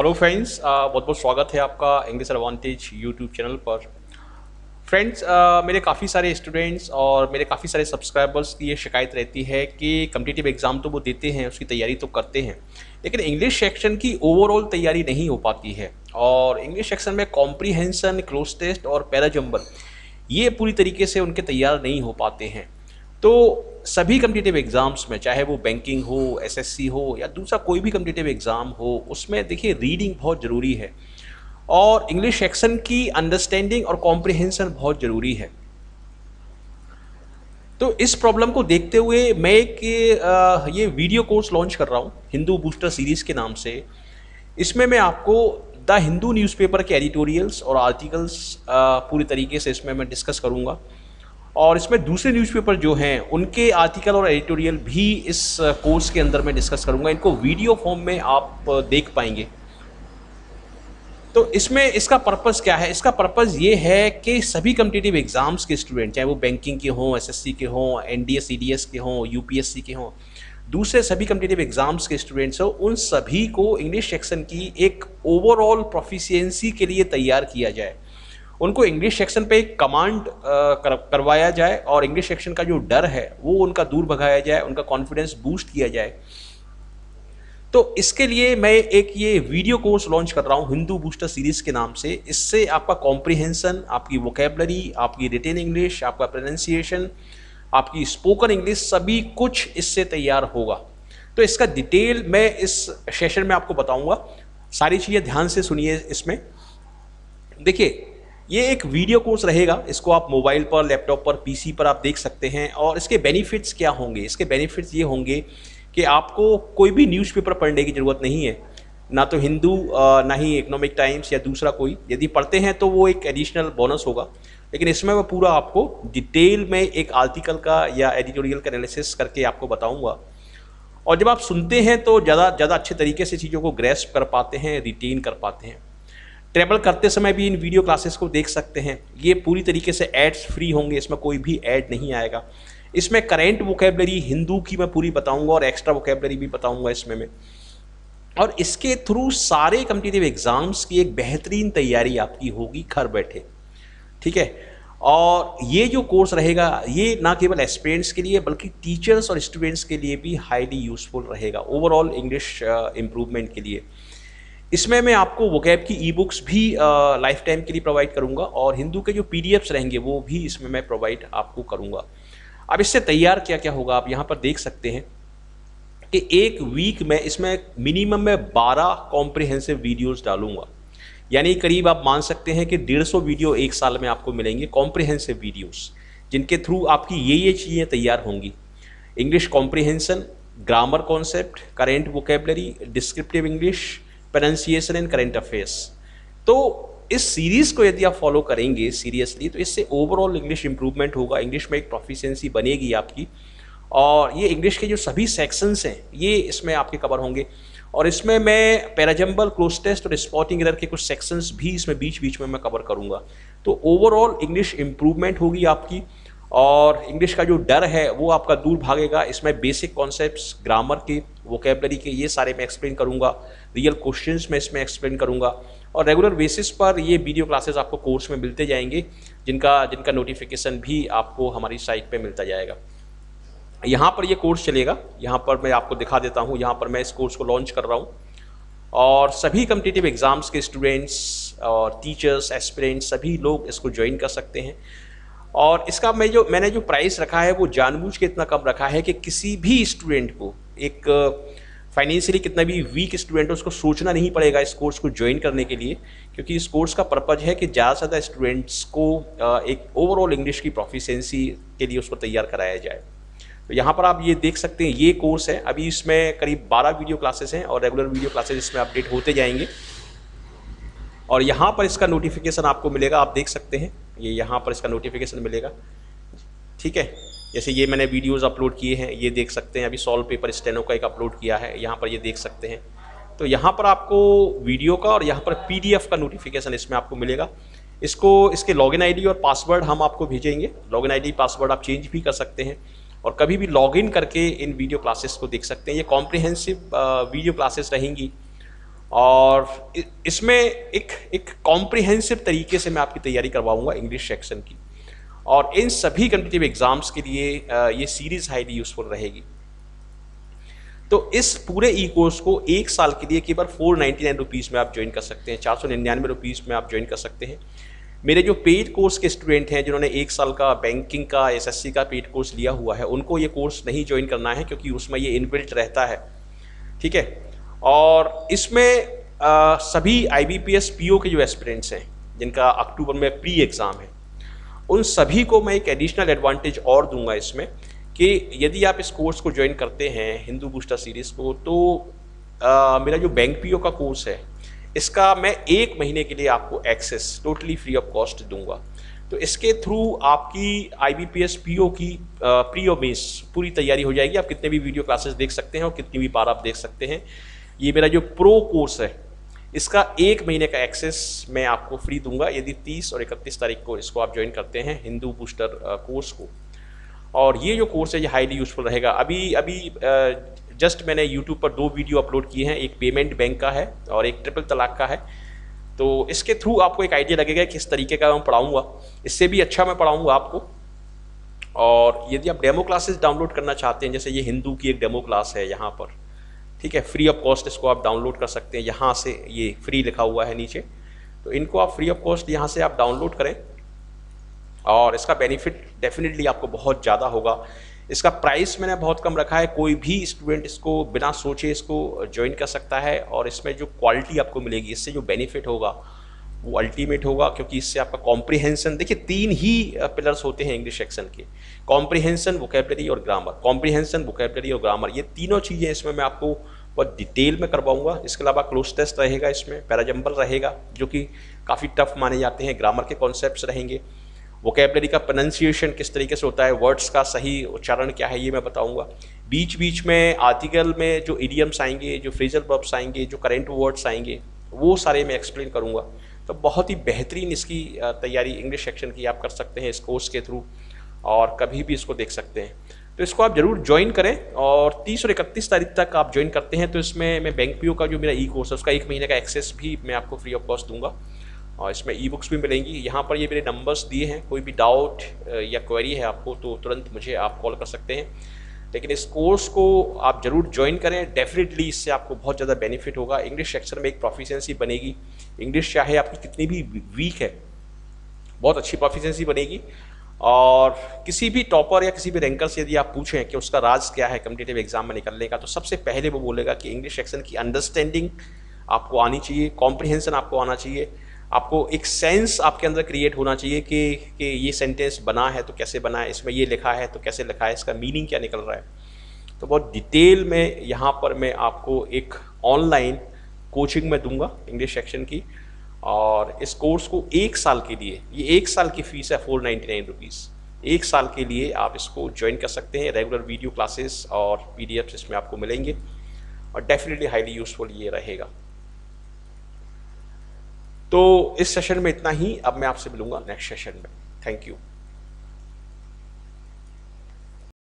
Hello friends, बहुत बहुत स्वागत है आपका इंग्लिश एडवांटेज यूट्यूब चैनल पर। फ्रेंड्स, मेरे काफ़ी सारे स्टूडेंट्स और मेरे काफ़ी सारे सब्सक्राइबर्स की ये शिकायत रहती है कि कम्पिटिटिव एग्ज़ाम तो वो देते हैं, उसकी तैयारी तो करते हैं, लेकिन इंग्लिश सेक्शन की ओवरऑल तैयारी नहीं हो पाती है। और इंग्लिश सेक्शन में कॉम्प्रीहेंशन, क्लोज टेस्ट और पैराजम्बल ये पूरी तरीके से उनके तैयार नहीं हो पाते हैं। तो सभी कम्पिटिटिव एग्ज़ाम्स में, चाहे वो बैंकिंग हो, एसएससी हो या दूसरा कोई भी कम्पिटिटिव एग्ज़ाम हो, उसमें देखिए रीडिंग बहुत ज़रूरी है और इंग्लिश सेक्शन की अंडरस्टैंडिंग और कॉम्प्रिहेंशन बहुत ज़रूरी है। तो इस प्रॉब्लम को देखते हुए मैं ये वीडियो कोर्स लॉन्च कर रहा हूँ हिंदू बूस्टर सीरीज़ के नाम से। इसमें मैं आपको द हिंदू न्यूज़पेपर के एडिटोरियल्स और आर्टिकल्स पूरी तरीके से इसमें मैं डिस्कस करूँगा, और इसमें दूसरे न्यूज़पेपर जो हैं उनके आर्टिकल और एडिटोरियल भी इस कोर्स के अंदर मैं डिस्कस करूंगा। इनको वीडियो फॉर्म में आप देख पाएंगे। तो इसमें इसका पर्पस क्या है? इसका पर्पस ये है कि सभी कम्पिटिटिव एग्ज़ाम्स के स्टूडेंट, चाहे वो बैंकिंग के हों, एसएससी के हों, एनडीएस ईडीएस के हों, यूपीएससी के हों, दूसरे सभी कम्पिटिटिव एग्ज़ाम्स के स्टूडेंट्स हों, उन सभी को इंग्लिश सेक्शन की एक ओवरऑल प्रोफिशिएंसी के लिए तैयार किया जाए। उनको इंग्लिश सेक्शन पे एक कमांड करवाया जाए और इंग्लिश सेक्शन का जो डर है वो उनका दूर भगाया जाए, उनका कॉन्फिडेंस बूस्ट किया जाए। तो इसके लिए मैं एक ये वीडियो कोर्स लॉन्च कर रहा हूँ हिंदू बूस्टर सीरीज़ के नाम से। इससे आपका कॉम्प्रिहेंशन, आपकी वोकेबलरी, आपकी रिटेन इंग्लिश, आपका प्रोनंसिएशन, आपकी स्पोकन इंग्लिश, सभी कुछ इससे तैयार होगा। तो इसका डिटेल मैं इस सेशन में आपको बताऊँगा। सारी चीज़ें ध्यान से सुनिए। इसमें देखिए, ये एक वीडियो कोर्स रहेगा, इसको आप मोबाइल पर, लैपटॉप पर, पीसी पर आप देख सकते हैं। और इसके बेनिफिट्स क्या होंगे? इसके बेनिफिट्स ये होंगे कि आपको कोई भी न्यूज़पेपर पढ़ने की ज़रूरत नहीं है, ना तो हिंदू, ना ही इकोनॉमिक टाइम्स या दूसरा कोई। यदि पढ़ते हैं तो वो एक एडिशनल बोनस होगा, लेकिन इसमें मैं पूरा आपको डिटेल में एक आर्टिकल का या एडिटोरियल का एनालिसिस करके आपको बताऊँगा। और जब आप सुनते हैं तो ज़्यादा अच्छे तरीके से चीज़ों को ग्रेस्प कर पाते हैं, रिटेन कर पाते हैं। ट्रैवल करते समय भी इन वीडियो क्लासेस को देख सकते हैं। ये पूरी तरीके से एड्स फ्री होंगे, इसमें कोई भी ऐड नहीं आएगा। इसमें करेंट वोकेबलरी हिंदू की मैं पूरी बताऊंगा और एक्स्ट्रा वोकेबलरी भी बताऊंगा इसमें मैं। और इसके थ्रू सारे कम्पिटिटिव एग्ज़ाम्स की एक बेहतरीन तैयारी आपकी होगी घर बैठे, ठीक है। और ये जो कोर्स रहेगा ये ना केवल एस्पिरेंट्स के लिए बल्कि टीचर्स और स्टूडेंट्स के लिए भी हाईली यूज़फुल रहेगा ओवरऑल इंग्लिश इम्प्रूवमेंट के लिए। इसमें मैं आपको वोकैब की ई बुक्स भी लाइफ टाइम के लिए प्रोवाइड करूंगा और हिंदू के जो पीडीएफ्स रहेंगे वो भी इसमें मैं प्रोवाइड आपको करूंगा। अब इससे तैयार क्या क्या होगा आप यहाँ पर देख सकते हैं कि एक वीक में इसमें मिनिमम मैं 12 कॉम्प्रिहेंसिव वीडियोस डालूंगा, यानी करीब आप मान सकते हैं कि 150 वीडियो एक साल में आपको मिलेंगे कॉम्प्रिहेंसिव वीडियोज़, जिनके थ्रू आपकी ये चीज़ें तैयार होंगी। English comprehension, grammar concept, current vocabulary, descriptive English, pronunciation and current affairs. तो इस सीरीज़ को यदि आप फॉलो करेंगे सीरियसली तो इससे ओवरऑल इंग्लिश इंप्रूवमेंट होगा, इंग्लिश में एक प्रोफिशिएंसी बनेगी आपकी। और ये इंग्लिश के जो सभी सेक्शंस हैं ये इसमें आपके कवर होंगे। और इसमें मैं पैराजम्बल, क्लोज टेस्ट और स्पॉटिंग एरर के कुछ सेक्शंस भी इसमें बीच में मैं कवर करूँगा। तो ओवरऑल इंग्लिश इम्प्रूवमेंट होगी आपकी और इंग्लिश का जो डर है वो आपका दूर भागेगा। इसमें बेसिक कॉन्सेप्ट्स ग्रामर के, वोकेबलरी के, ये सारे मैं एक्सप्लेन करूँगा। रियल क्वेश्चंस में इसमें एक्सप्लेन करूँगा और रेगुलर बेसिस पर ये वीडियो क्लासेस आपको कोर्स में मिलते जाएंगे, जिनका नोटिफिकेशन भी आपको हमारी साइट पे मिलता जाएगा। यहाँ पर ये कोर्स चलेगा, यहाँ पर मैं आपको दिखा देता हूँ। यहाँ पर मैं इस कोर्स को लॉन्च कर रहा हूँ और सभी कम्पिटिटिव एग्ज़ाम्स के स्टूडेंट्स और टीचर्स, एस्पिरेंट्स, सभी लोग इसको ज्वाइन कर सकते हैं। और इसका मैंने जो प्राइस रखा है वो जानबूझ के इतना कम रखा है कि किसी भी स्टूडेंट को, एक फाइनेंशियली कितना भी वीक स्टूडेंट हो, उसको सोचना नहीं पड़ेगा इस कोर्स को ज्वाइन करने के लिए, क्योंकि इस कोर्स का पर्पज़ है कि ज़्यादा से ज़्यादा स्टूडेंट्स को एक ओवरऑल इंग्लिश की प्रोफिशिएंसी के लिए उसको तैयार कराया जाए। तो यहाँ पर आप ये देख सकते हैं, ये कोर्स है। अभी इसमें करीब 12 वीडियो क्लासेस हैं और रेगुलर वीडियो क्लासेज इसमें अपडेट होते जाएंगे। और यहाँ पर इसका नोटिफिकेशन आपको मिलेगा, आप देख सकते हैं ये यहाँ पर इसका नोटिफिकेशन मिलेगा, ठीक है। जैसे ये मैंने वीडियोस अपलोड किए हैं ये देख सकते हैं। अभी सॉल्व पेपर स्टेनो का एक अपलोड किया है, यहाँ पर ये देख सकते हैं। तो यहाँ पर आपको वीडियो का और यहाँ पर पीडीएफ का नोटिफिकेशन इसमें आपको मिलेगा। इसके लॉगिन आईडी और पासवर्ड हम आपको भेजेंगे। लॉगिन आईडी, पासवर्ड आप चेंज भी कर सकते हैं और कभी भी लॉगिन करके इन वीडियो क्लासेस को देख सकते हैं। ये कॉम्प्रिहेंसिव वीडियो क्लासेस रहेंगी और इसमें एक कॉम्प्रिहेंसिव तरीके से मैं आपकी तैयारी करवाऊंगा इंग्लिश सेक्शन की, और इन सभी कॉम्पिटिटिव एग्ज़ाम्स के लिए ये सीरीज़ हाईली यूज़फुल रहेगी। तो इस पूरे ई कोर्स को एक साल के लिए केवल 499 रुपीज़ में आप ज्वाइन कर सकते हैं, 499 रुपीज़ में आप ज्वाइन कर सकते हैं। मेरे जो पेड कोर्स के स्टूडेंट हैं जिन्होंने एक साल का बैंकिंग का एसएससी का पेड कोर्स लिया हुआ है, उनको ये कोर्स नहीं ज्वाइन करना है क्योंकि उसमें ये इनबिल्ट रहता है, ठीक है। और इसमें सभी IBPS PO के जो एस्पिरेंट्स हैं जिनका अक्टूबर में प्री एग्ज़ाम है, उन सभी को मैं एक एडिशनल एडवांटेज और दूंगा इसमें कि यदि आप इस कोर्स को ज्वाइन करते हैं हिंदू बूस्टर सीरीज़ को, तो मेरा जो बैंक PO का कोर्स है इसका मैं 1 महीने के लिए आपको access totally free of cost दूंगा। तो इसके थ्रू आपकी IBPS PO की प्री और बेस पूरी तैयारी हो जाएगी। आप कितने भी वीडियो क्लासेस देख सकते हैं और कितनी भी बार आप देख सकते हैं। ये मेरा जो प्रो कोर्स है इसका 1 महीने का एक्सेस मैं आपको फ्री दूंगा यदि 30 और 31 तारीख को इसको आप ज्वाइन करते हैं हिंदू बूस्टर कोर्स को। और ये जो कोर्स है ये हाईली यूज़फुल रहेगा। अभी जस्ट मैंने यूट्यूब पर 2 वीडियो अपलोड किए हैं, एक पेमेंट बैंक का है और एक ट्रिपल तलाक का है। तो इसके थ्रू आपको एक आइडिया लगेगा किस तरीके का मैं पढ़ाऊँगा, इससे भी अच्छा मैं पढ़ाऊँगा आपको। और यदि आप डेमो क्लासेस डाउनलोड करना चाहते हैं, जैसे ये हिंदू की एक डेमो क्लास है यहाँ पर, ठीक है, फ्री ऑफ कॉस्ट इसको आप डाउनलोड कर सकते हैं। यहाँ से ये फ्री लिखा हुआ है नीचे, तो इनको आप फ्री ऑफ कॉस्ट यहाँ से आप डाउनलोड करें और इसका बेनिफिट डेफिनेटली आपको बहुत ज़्यादा होगा। इसका प्राइस मैंने बहुत कम रखा है, कोई भी स्टूडेंट इसको बिना सोचे इसको ज्वाइन कर सकता है। और इसमें जो क्वालिटी आपको मिलेगी, इससे जो बेनिफिट होगा वो अल्टीमेट होगा, क्योंकि इससे आपका कॉम्प्रिहेंशन, देखिए 3 ही पिलर्स होते हैं इंग्लिश सेक्शन के, कॉम्प्रिहेंशन, वोकैबुलरी और ग्रामर। कॉम्प्रिहेंशन, वोकैबुलरी और ग्रामर, ये तीनों चीज़ें इसमें मैं आपको बहुत डिटेल में करवाऊंगा। इसके अलावा क्लोज टेस्ट रहेगा, इसमें पैराजम्बल रहेगा जो कि काफ़ी टफ माने जाते हैं, ग्रामर के कॉन्सेप्ट रहेंगे, वोकैबुलरी का प्रोनंसिएशन किस तरीके से होता है, वर्ड्स का सही उच्चारण क्या है ये मैं बताऊंगा। बीच बीच में आर्टिकल में जो इडियम्स आएंगे, जो फ्रेजल वर्ब्स आएंगे, जो करेंट वर्ड्स आएंगे, वो सारे मैं एक्सप्लेन करूंगा। तो बहुत ही बेहतरीन इसकी तैयारी इंग्लिश सेक्शन की आप कर सकते हैं इस कोर्स के थ्रू, और कभी भी इसको देख सकते हैं। तो इसको आप ज़रूर ज्वाइन करें और 30 और 31 तारीख तक आप ज्वाइन करते हैं तो इसमें मैं बैंक PO का जो मेरा ई कोर्स है उसका 1 महीने का एक्सेस भी मैं आपको फ्री ऑफ कॉस्ट दूंगा, और इसमें ई-बुक्स भी मिलेंगी। यहाँ पर ये मेरे नंबर्स दिए हैं, कोई भी डाउट या क्वेरी है आपको तो तुरंत मुझे आप कॉल कर सकते हैं। लेकिन इस कोर्स को आप ज़रूर ज्वाइन करें, डेफिनेटली इससे आपको बहुत ज़्यादा बेनिफिट होगा। इंग्लिश सेक्शन में एक प्रोफिशिएंसी बनेगी, इंग्लिश चाहे आपकी कितनी भी वीक है, बहुत अच्छी प्रोफिशिएंसी बनेगी। और किसी भी टॉपर या किसी भी रैंकर से यदि आप पूछें कि उसका राज क्या है कॉम्पिटिटिव एग्जाम में निकलने का, तो सबसे पहले वो बोलेगा कि इंग्लिश सेक्शन की अंडरस्टैंडिंग आपको आनी चाहिए, कॉम्प्रिहेंशन आपको आना चाहिए, आपको एक सेंस आपके अंदर क्रिएट होना चाहिए कि ये सेंटेंस बना है तो कैसे बना है, इसमें ये लिखा है तो कैसे लिखा है, इसका मीनिंग क्या निकल रहा है। तो बहुत डिटेल में यहाँ पर मैं आपको एक ऑनलाइन कोचिंग में दूंगा इंग्लिश सेक्शन की, और इस कोर्स को 1 साल के लिए, ये 1 साल की फ़ीस है 499 रुपीज़, 1 साल के लिए आप इसको ज्वाइन कर सकते हैं। रेगुलर वीडियो क्लासेस और PDFs इसमें आपको मिलेंगे और डेफिनेटली हाईली यूज़फुल ये रहेगा। तो इस सेशन में इतना ही, अब मैं आपसे मिलूंगा नेक्स्ट सेशन में। Thank you.